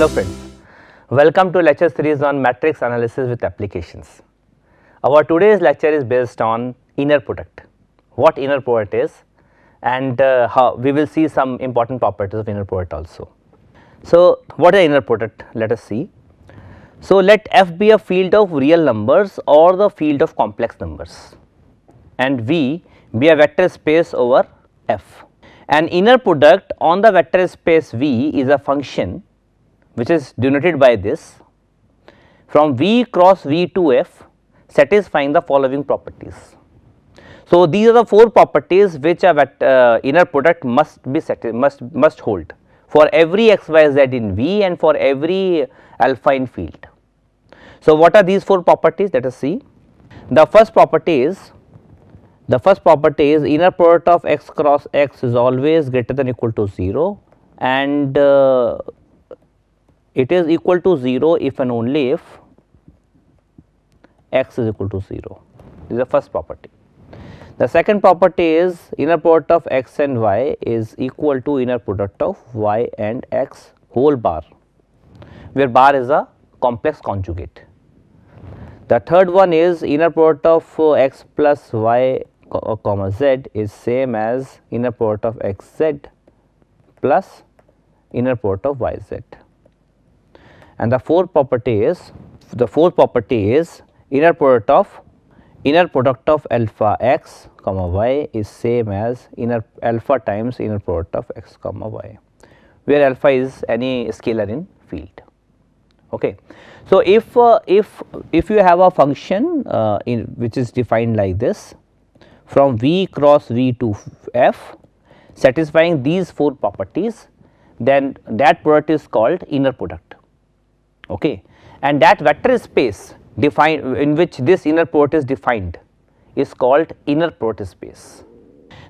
Hello friends, welcome to lecture series on matrix analysis with applications. Our today's lecture is based on inner product, what inner product is, and how we will see some important properties of inner product also. So, what is inner product? Let us see. So, let F be a field of real numbers or the field of complex numbers and V be a vector space over F. An inner product on the vector space V is a function which is denoted by this from V cross V to F satisfying the following properties. So, these are the 4 properties which a inner product must hold for every x, y, z in V and for every affine field. So, what are these 4 properties? Let us see. The first property is inner product of x cross x is always greater than or equal to 0 and it is equal to 0 if and only if x is equal to 0. This is the first property. The second property is inner product of x and y is equal to inner product of y and x whole bar, where bar is a complex conjugate. The third one is inner product of x plus y comma z is same as inner product of x z plus inner product of y z. And the fourth property is inner product of alpha x comma y is same as inner alpha times inner product of x comma y, where alpha is any scalar in field. Okay. So, if you have a function which is defined like this from V cross V to F satisfying these 4 properties, then that product is called inner product. Okay. And that vector space defined in which this inner product is defined is called inner product space.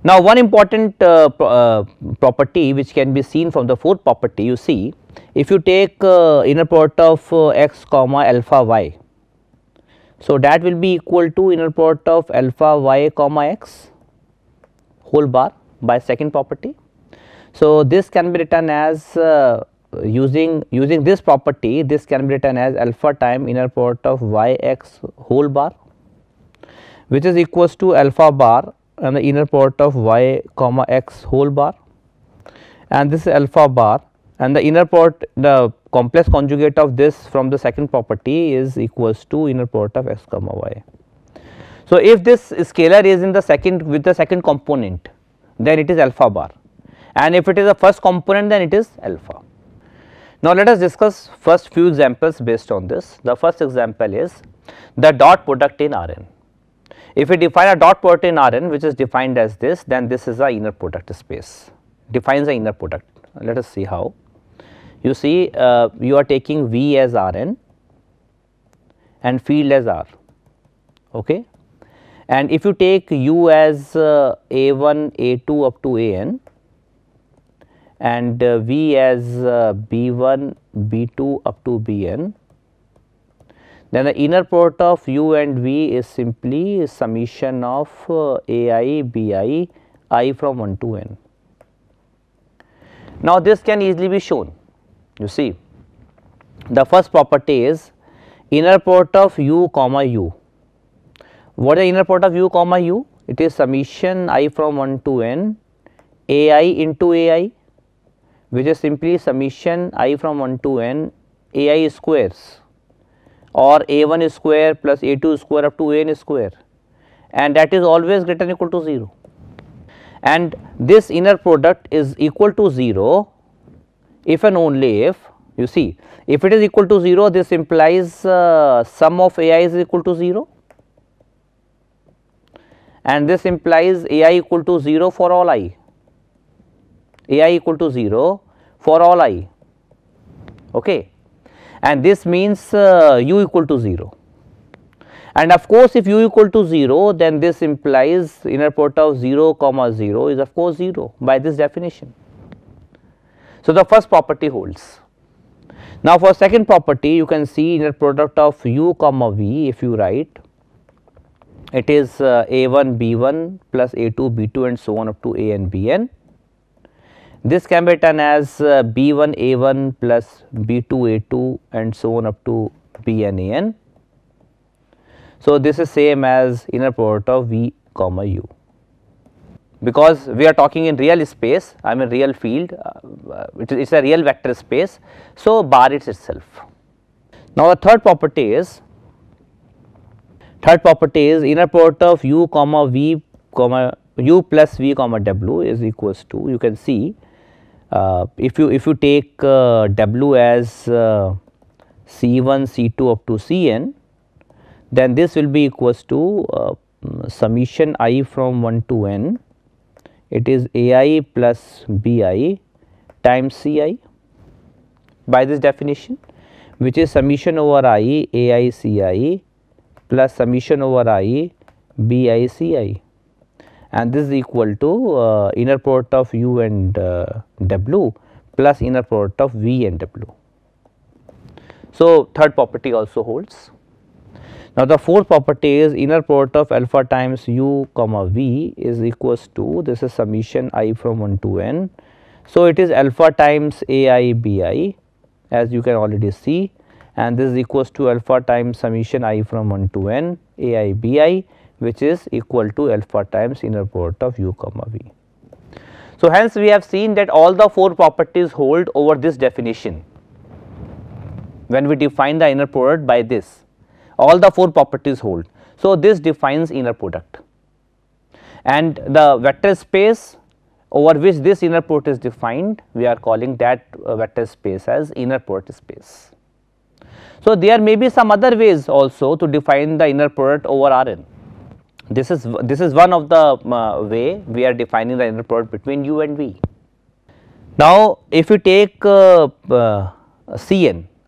Now, one important property which can be seen from the 4th property, you see, if you take inner product of x comma alpha y, so that will be equal to inner product of alpha y comma x whole bar by 2nd property. So, this can be written as using this property, this can be written as alpha time inner product of y x whole bar, which is equals to alpha bar and the inner product of y comma x whole bar, and this is alpha bar and the inner product, the complex conjugate of this from the 2nd property is equals to inner product of x comma y. So, if this scalar is in the 2nd with the 2nd component, then it is alpha bar, and if it is the 1st component, then it is alpha. Now, let us discuss first few examples based on this. The first example is the dot product in Rn. If we define a dot product in Rn which is defined as this, then this is a inner product space, defines the inner product. Let us see how. You see, you are taking V as Rn and field as R, okay. And if you take U as A1, A2 up to An, and V as B1, B2 up to Bn, then the inner product of U and V is simply summation of Ai, Bi, I from 1 to n. Now, this can easily be shown. You see, the first property is inner product of U comma U. What is inner product of U comma U? It is summation I from 1 to n Ai into Ai, which is simply summation I from 1 to n Ai squares or A1 square plus A2 square up to n square, and that is always greater than or equal to 0. And this inner product is equal to 0 if and only if, you see, if it is equal to 0, this implies sum of Ai is equal to 0, and this implies Ai equal to 0 for all I. Ai equal to 0 for all I, okay. And this means U equal to 0, and of course, if U equal to 0, then this implies inner product of 0 comma 0 is of course 0 by this definition. So, the first property holds. Now, for 2nd property, you can see inner product of U comma V, if you write, it is A1 B1 plus A2 B2 and so on up to A n Bn. This can be written as B1A1 plus B2A2 and so on up to Bn An. So, this is same as inner product of V comma U. Because we are talking in real space, I mean real field, it is a real vector space, so bar it itself. Now, the third property is inner product of U comma V comma U plus V comma W is equals to, you can see if you take W as C1 C2 up to Cn, then this will be equals to summation I from 1 to n, it is Ai plus Bi times Ci by this definition, which is summation over I Ai Ci plus summation over I Bi Ci, and this is equal to inner product of U and W plus inner product of V and W. So, third property also holds. Now, the fourth property is inner product of alpha times U comma V is equals to, this is summation I from 1 to n. So, it is alpha times Ai Bi, as you can already see, and this is equals to alpha times summation I from 1 to n Ai Bi, which is equal to alpha times inner product of U comma V. So, hence we have seen that all the four properties hold over this definition. When we define the inner product by this, all the four properties hold. So, this defines inner product, and the vector space over which this inner product is defined, we are calling that vector space as inner product space. So, there may be some other ways also to define the inner product over Rn. This is one of the way we are defining the inner product between U and V. Now, if you take Cn,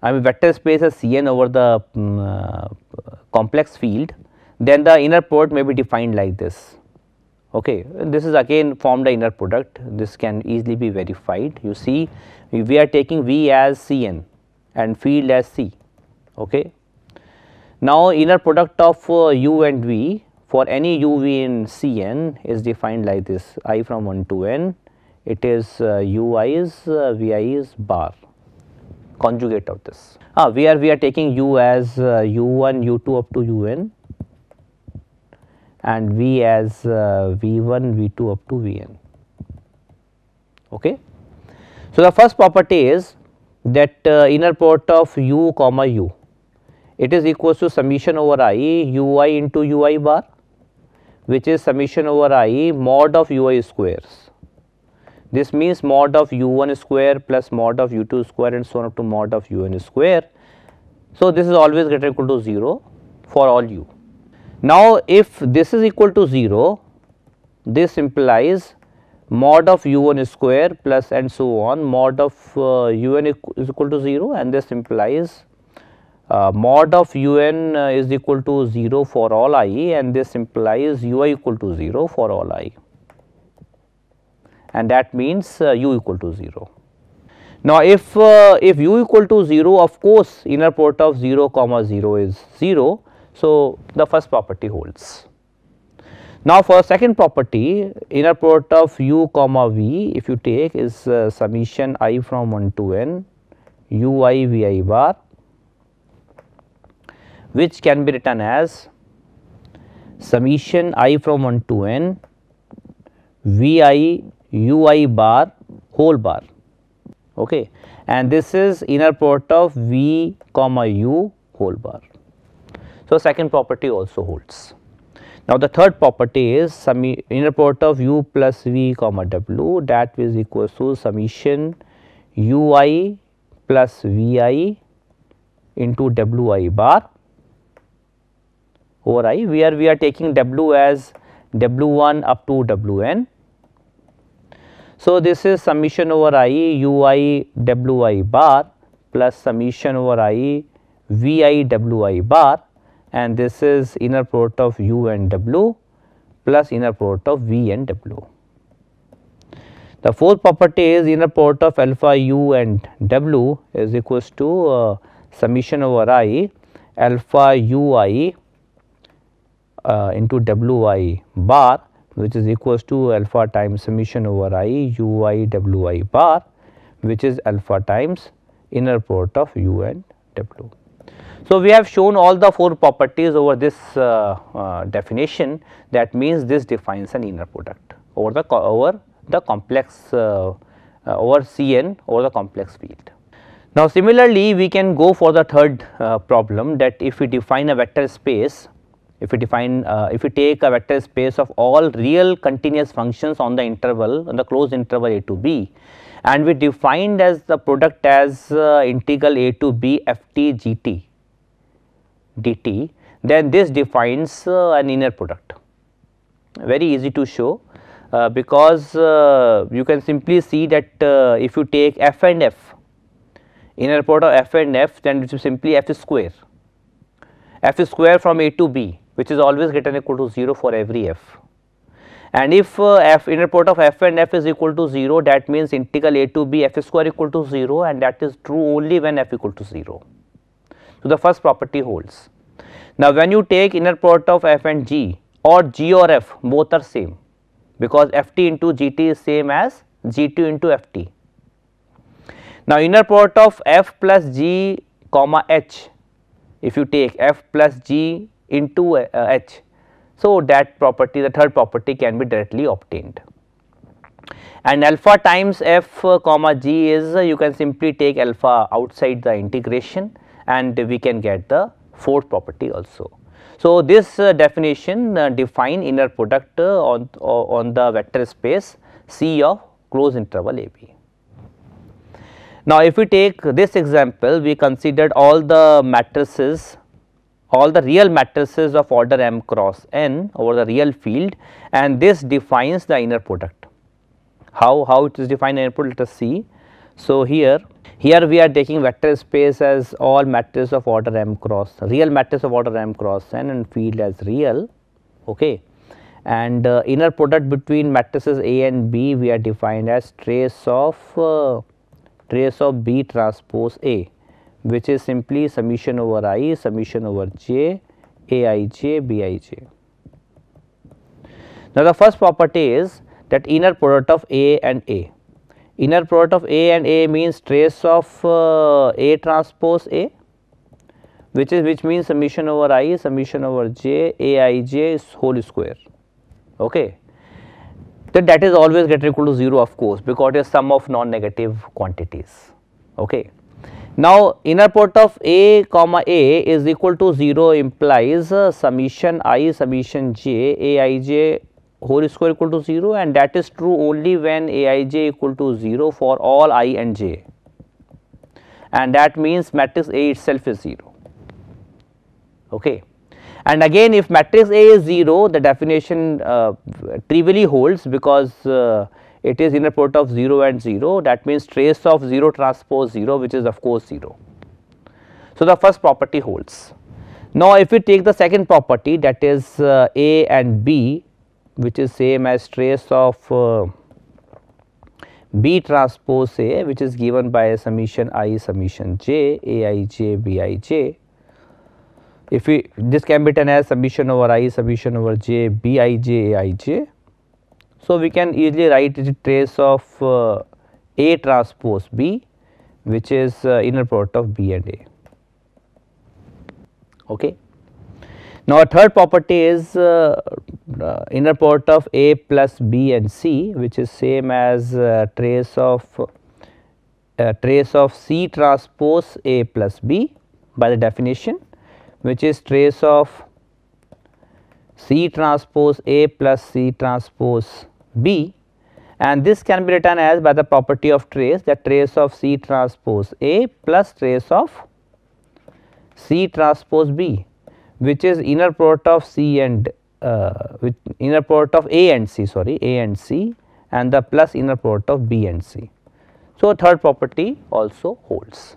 I mean vector space as Cn over the complex field, then the inner product may be defined like this. Okay, this is again formed the inner product. This can easily be verified. You see, we are taking V as Cn and field as C. Okay. Now, inner product of U and V for any uv in Cn is defined like this, I from 1 to n, it is ui is vi is bar conjugate of this. We are taking u as u1 u2 up to un and v as v1 v2 up to vn. Okay. So, the first property is that inner product of u comma u, it is equals to summation over I ui into ui bar, which is summation over I mod of ui squares. This means mod of u1 square plus mod of u2 square and so on up to mod of un square. So, this is always greater than or equal to 0 for all u. Now, if this is equal to 0, this implies mod of u1 square plus and so on mod of un is equal to 0, and this implies mod of un is equal to 0 for all I, and this implies ui equal to 0 for all I, and that means u equal to 0. Now, if u equal to 0, of course, inner product of 0 comma 0 is 0. So, the first property holds. Now, for second property, inner product of u comma v, if you take, is summation I from 1 to n ui vi bar, which can be written as summation I from 1 to n vi ui bar whole bar. Okay, and this is inner product of v comma u whole bar. So, second property also holds. Now, the third property is inner product of u plus v comma w, that is equals to summation ui plus vi into wi bar over I, where we are taking w as w1 up to wn. So, this is summation over I ui wi bar plus summation over I vi wi bar, and this is inner product of u and w plus inner product of v and w. The fourth property is inner product of alpha u and w is equals to summation over I alpha ui into wi bar which is equals to alpha times summation over I ui wi bar, which is alpha times inner product of u and w. So, we have shown all the 4 properties over this definition. That means this defines an inner product over the complex over Cn over the complex field. Now, similarly, we can go for the third problem, that if we define a vector space, if we take a vector space of all real continuous functions on the interval, on the closed interval a to b, and we defined as the product as integral a to b ft gt dt, then this defines an inner product. Very easy to show because you can simply see that if you take f and f, inner product of f and f, then it is simply f square from a to b, which is always greater than or equal to 0 for every f. And if f, inner product of f and f is equal to 0, that means integral a to b f square equal to 0, and that is true only when f equal to 0. So, the first property holds. Now, when you take inner product of f and g, or g or f, both are same, because ft into gt is same as gt into ft. Now, inner product of f plus g comma h, if you take f plus g into h, so that property, the third property, can be directly obtained. And alpha times f comma g is, you can simply take alpha outside the integration, and we can get the fourth property also. So, this definition define inner product on the vector space C of closed interval AB. Now, if we take this example, we considered all the matrices, all the real matrices of order m cross n over the real field, and this defines the inner product. How it is defined inner product, let us see. So, here we are taking vector space as all matrices of order m cross, real matrices of order m cross n, and field as real, okay. And inner product between matrices A and B we are defined as trace of B transpose A, which is simply summation over I, summation over j, Aij, Bij. Now, the first property is that inner product of A and A. Inner product of A and A means trace of A transpose A, which means summation over I, summation over j, Aij is whole square, okay. Then that is always greater equal to 0, of course, because it is sum of non-negative quantities, okay. Now, inner product of A comma A is equal to 0 implies summation I summation j Aij whole square equal to 0, and that is true only when Aij equal to 0 for all I and j, and that means matrix A itself is 0, okay. And again, if matrix A is 0, the definition trivially holds, because it is inner product of 0 and 0, that means trace of 0 transpose 0, which is of course 0. So, the first property holds. Now, if we take the second property, that is A and B, which is same as trace of B transpose A, which is given by summation I summation j Aij Bij. If we, this can be written as summation over I summation over j Bij Aij. So, we can easily write the trace of A transpose B, which is inner product of B and A, okay. Now, our third property is inner product of A plus B and C, which is same as trace of C transpose A plus B by the definition, which is trace of C transpose A plus C transpose B, and this can be written as by the property of trace, that trace of C transpose A plus trace of C transpose B, which is inner product of C and with inner product of A and C, sorry, A and C, and the plus inner product of B and C. So, third property also holds.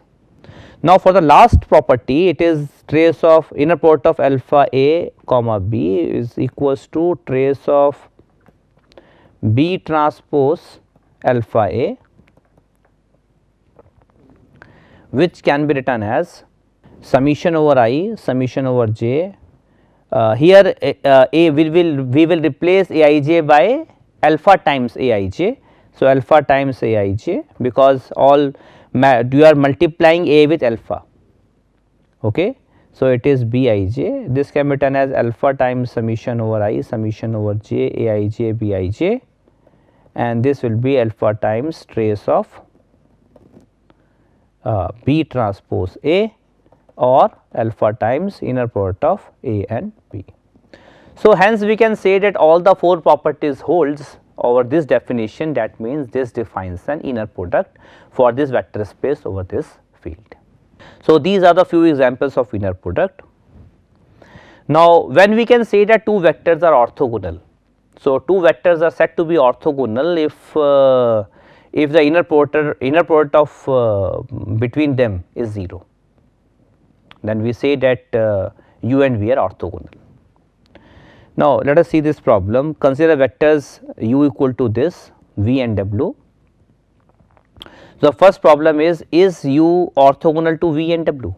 Now, for the last property, it is trace of inner product of alpha A comma B is equals to trace of B transpose alpha A, which can be written as summation over I summation over j Here we will replace Aij by alpha times Aij. So, alpha times Aij, because all you are multiplying A with alpha. Okay. So, it is Bij. This can be written as alpha times summation over I summation over j Aij Bij, and this will be alpha times trace of B transpose A, or alpha times inner product of A and B. So, hence we can say that all the four properties holds over this definition. That means this defines an inner product for this vector space over this field. So, these are the few examples of inner product. Now, when we can say that two vectors are orthogonal. So, two vectors are said to be orthogonal if the inner product of between them is 0. Then we say that u and v are orthogonal. Now, let us see this problem. Consider vectors u equal to this, v and w. The first problem is u orthogonal to v and w?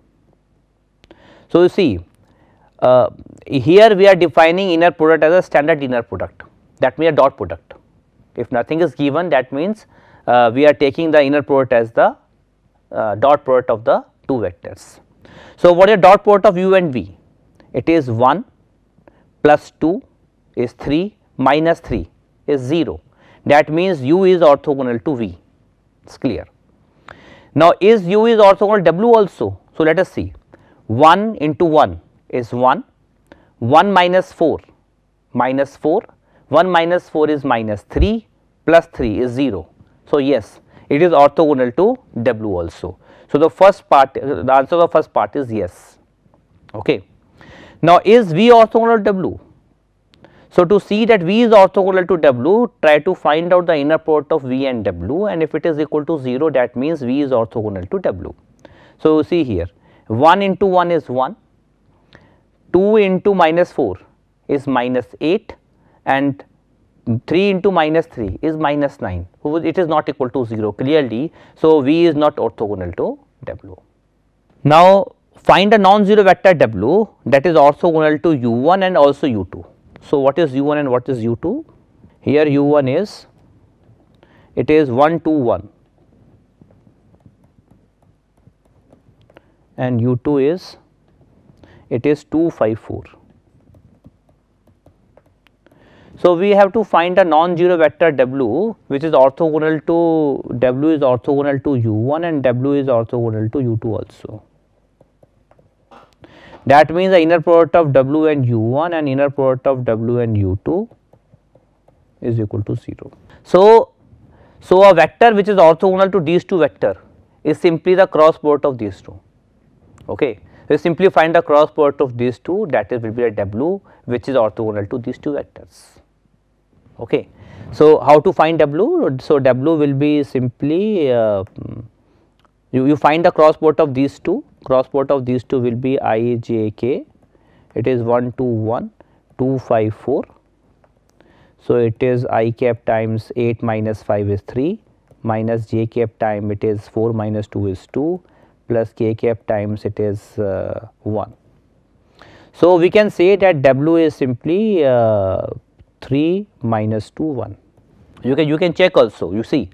So, you see here we are defining inner product as a standard inner product, that means a dot product. If nothing is given, that means we are taking the inner product as the dot product of the two vectors. So, what is the dot product of u and v? It is 1 plus 2 is 3 minus 3 is 0. That means u is orthogonal to v. It is clear. Now, is u is orthogonal to w also? So, let us see. 1 into 1 is 1, 1 minus 4 minus 4, 1 minus 4 is minus 3 plus 3 is 0. So, yes, it is orthogonal to w also. So, the first part, the answer of the first part is yes. Okay. Now, is v orthogonal to w? So, to see that v is orthogonal to w, try to find out the inner product of v and w, and if it is equal to 0, that means v is orthogonal to w. So, you see here 1 into 1 is 1, 2 into minus 4 is minus 8, and 3 into minus 3 is minus 9, it is not equal to 0 clearly. So, v is not orthogonal to w. Now, find a non-zero vector w that is orthogonal to u1 and also u2. So, what is u1 and what is u2? Here u1 is, it is 1, 2, 1, and u2 is, it is 2, 5, 4. So, we have to find a non-zero vector w which is orthogonal to w is orthogonal to u1 and w is orthogonal to u2 also. That means the inner product of w and u1 and inner product of w and u2 is equal to 0. So a vector which is orthogonal to these two vector is simply the cross product of these two. Okay. So, you simply find the cross product of these two, that is will be a w which is orthogonal to these two vectors. Okay. So, how to find w? So, w will be simply you find the cross product of these two. Cross product of these two will be I j k. It is 1 2 1 2 5 4. So, it is I cap times 8 minus 5 is 3 minus j cap time it is 4 minus 2 is 2 plus k cap times it is 1. So, we can say that w is simply 3 minus 2 1. You can check also. You see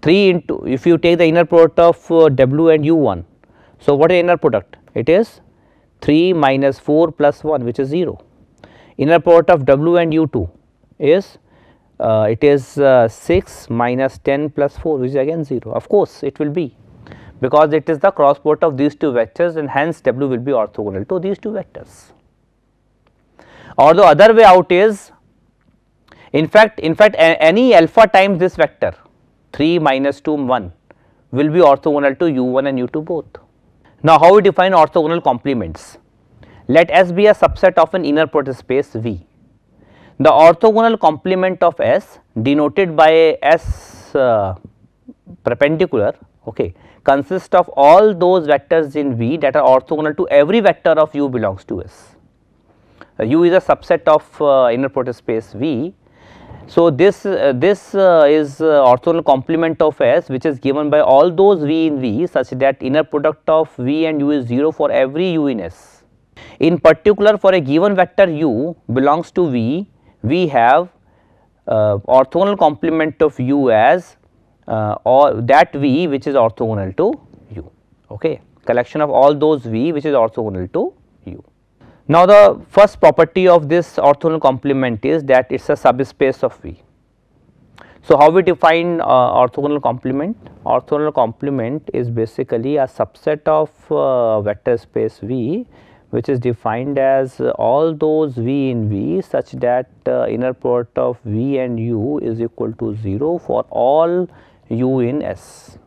3 into, if you take the inner product of w and u1. So, what is inner product? It is 3 minus 4 plus 1 which is 0. Inner product of w and u2 is it is 6 minus 10 plus 4 which is again 0. Of course, it will be, because it is the cross product of these two vectors, and hence w will be orthogonal to these two vectors. Or the other way out is, in fact any alpha times this vector 3 minus 2 1 will be orthogonal to u1 and u2 both. Now, how we define orthogonal complements? Let S be a subset of an inner product space V. The orthogonal complement of S, denoted by S perpendicular, okay, consists of all those vectors in V that are orthogonal to every vector of U belongs to S. U is a subset of inner product space V. So, this is orthogonal complement of S, which is given by all those V in V, such that inner product of V and U is 0 for every U in S. In particular, for a given vector u belongs to V, we have orthogonal complement of u as or that V which is orthogonal to u, okay, collection of all those V which is orthogonal to u. Now, the first property of this orthogonal complement is that it is a subspace of V. So, how we define orthogonal complement? Orthogonal complement is basically a subset of vector space V, which is defined as all those V in V such that inner product of V and U is equal to 0 for all U in S.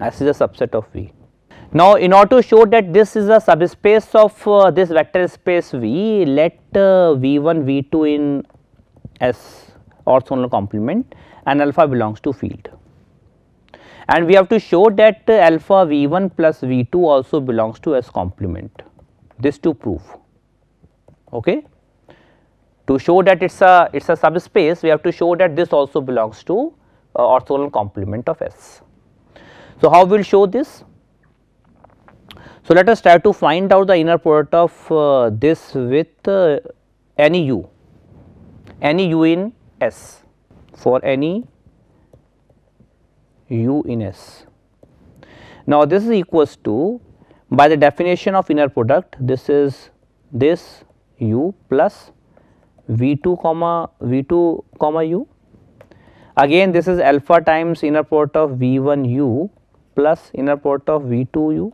S is a subset of V. Now, in order to show that this is a subspace of this vector space V, let V1, V2 in S orthogonal complement and alpha belongs to field. And we have to show that alpha V1 plus V2 also belongs to S complement, this to prove. Okay. To show that it's a subspace, we have to show that this also belongs to orthogonal complement of S. So, how we will show this? So, let us try to find out the inner product of this with any u in S, for any u in S. Now, this is equals to, by the definition of inner product, this is this u plus v2 comma u. Again, this is alpha times inner product of v1 u plus inner product of v2 u.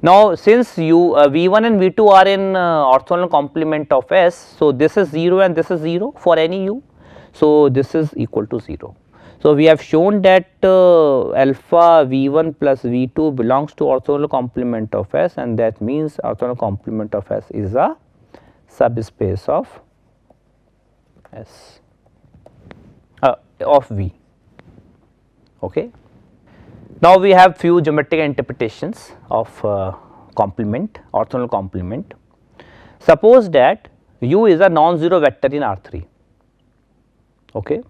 Now, since V1 and V2 are in orthogonal complement of S, so this is 0 and this is 0 for any U, so this is equal to 0. So, we have shown that alpha V1 plus V2 belongs to orthogonal complement of S, and that means orthogonal complement of S is a subspace of S of V. Okay. Now, we have few geometric interpretations of complement, orthogonal complement. Suppose that U is a non-zero vector in R3, okay.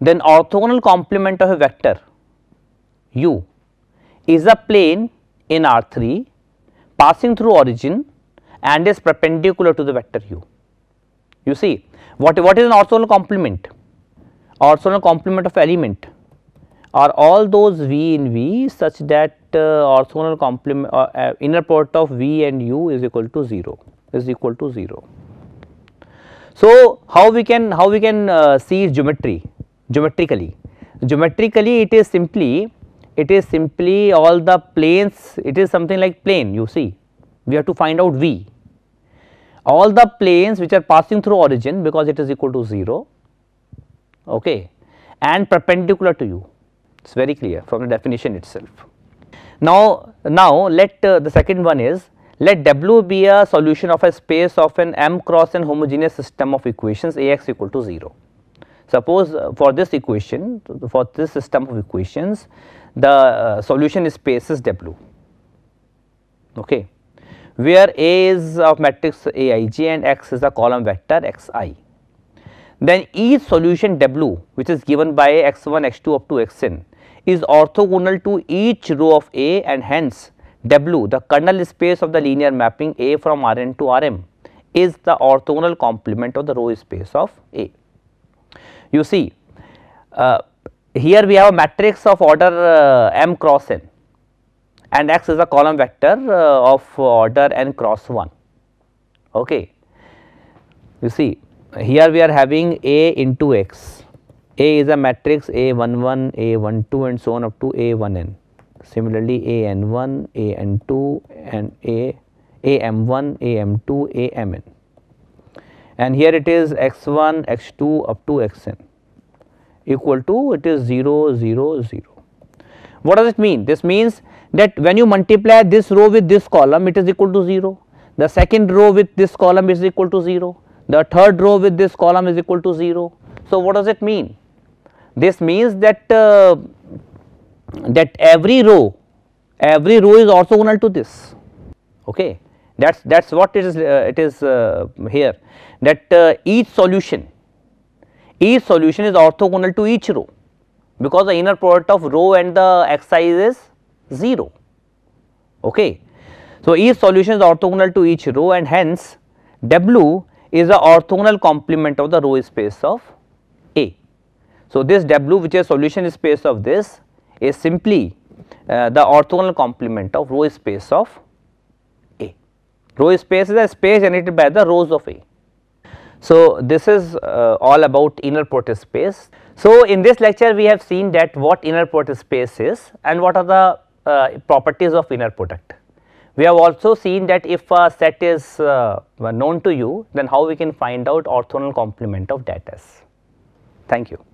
Then orthogonal complement of a vector U is a plane in R3 passing through origin and is perpendicular to the vector U. You see, what is an orthogonal complement? Orthogonal complement of element are all those V in V such that orthogonal complement inner product of V and U is equal to 0 So, how we can see geometrically? Geometrically, it is simply all the planes, it is something like plane, you see, we have to find out V. All the planes which are passing through origin, because it is equal to 0, okay, and perpendicular to U. It is very clear from the definition itself. Now let the second one is, let W be a solution of a space of an M cross N homogeneous system of equations Ax equal to 0. Suppose for this equation, for this system of equations, the solution space is W, okay, where A is of matrix Aij and X is a column vector Xi. Then each solution W, which is given by x1, x2 up to xn, is orthogonal to each row of A, and hence W, the kernel space of the linear mapping A from Rn to Rm, is the orthogonal complement of the row space of A. You see, here we have a matrix of order M cross n, and X is a column vector of order n cross 1. Okay. You see, here we are having A into X, A is a matrix A11, A12 and so on up to A1n. Similarly, An1, An2 and Am1, Am2, Amn. And here it is X1, X2 up to Xn equal to, it is 0, 0, 0. What does it mean? This means that when you multiply this row with this column, it is equal to 0. The second row with this column is equal to 0. The third row with this column is equal to 0. So, what does it mean? This means that every row is orthogonal to this. Okay, that's what it is here. That each solution is orthogonal to each row, because the inner product of row and the xi is 0. Okay. So, each solution is orthogonal to each row, and hence W is the orthogonal complement of the row space of A. So, this W, which is solution space of this, is simply the orthogonal complement of row space of A. Row space is a space generated by the rows of A. So, this is all about inner product space. So, in this lecture we have seen that what inner product space is and what are the properties of inner product. We have also seen that if a set is known to you, then how we can find out orthogonal complement of that S. Thank you.